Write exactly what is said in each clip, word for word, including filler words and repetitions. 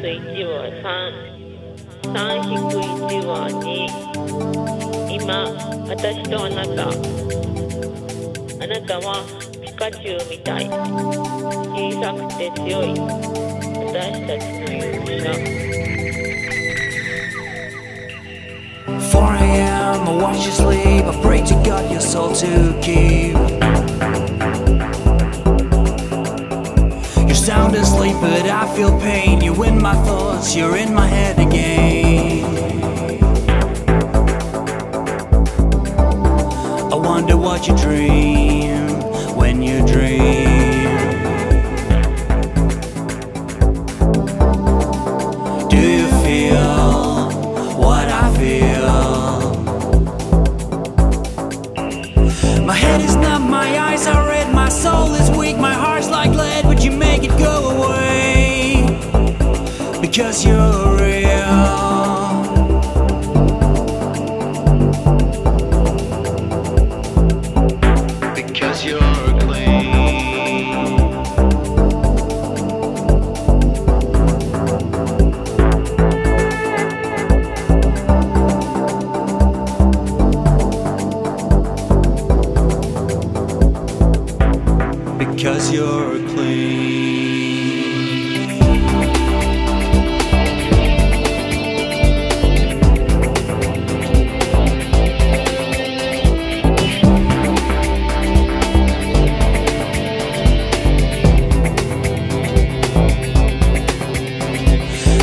水一は三、三引く一は二。今、私とあなた。あなたはピカチュウみたい。小さくて強い。私たちの勇者。four A M I watch you sleep. I pray to God your soul to keep. Sound asleep, but I feel pain. You're in my thoughts, you're in my head again. I wonder what you dream when you dream. Do you feel what I feel? My head is numb, my eyes are red, my soul is weak, my heart's like lead. Would you make it go away? Because you're real. Because you're clean. Because you're clean.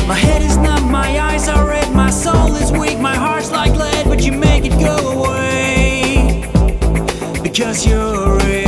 My head is numb, my eyes are red, my soul is weak, my heart's like lead. But you make it go away because you're real.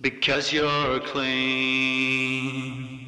Because you're clean.